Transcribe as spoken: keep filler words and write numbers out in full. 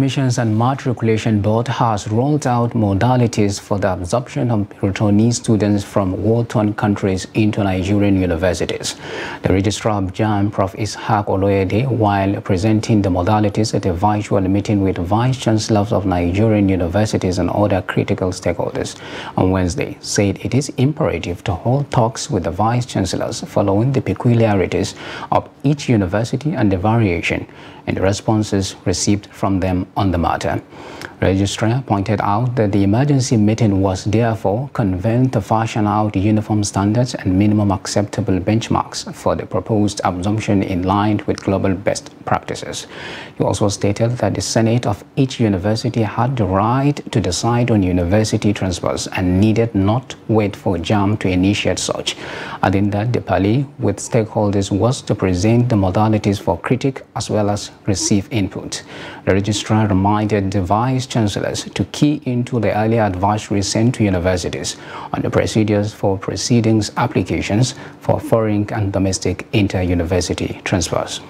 Emissions and Mart Regulation Board has rolled out modalities for the absorption of returnee students from war-torn countries into Nigerian universities. The Registrar of JAMB, Professor Ishaq Oloyede, while presenting the modalities at a virtual meeting with Vice-Chancellors of Nigerian universities and other critical stakeholders on Wednesday, said it is imperative to hold talks with the Vice-Chancellors following the peculiarities of each university and the variation in the responses received from them on the matter. Registrar pointed out that the emergency meeting was therefore convened to fashion out uniform standards and minimum acceptable benchmarks for the proposed absorption in line with global best practices. He also stated that the Senate of each university had the right to decide on university transfers and needed not wait for JAMB to initiate such, adding that the parley with stakeholders was to present the modalities for critique as well as receive input. The registrar reminded the Vice-Chancellors to key into the earlier advisory sent to universities on the procedures for proceedings applications for foreign and domestic inter-university transfers.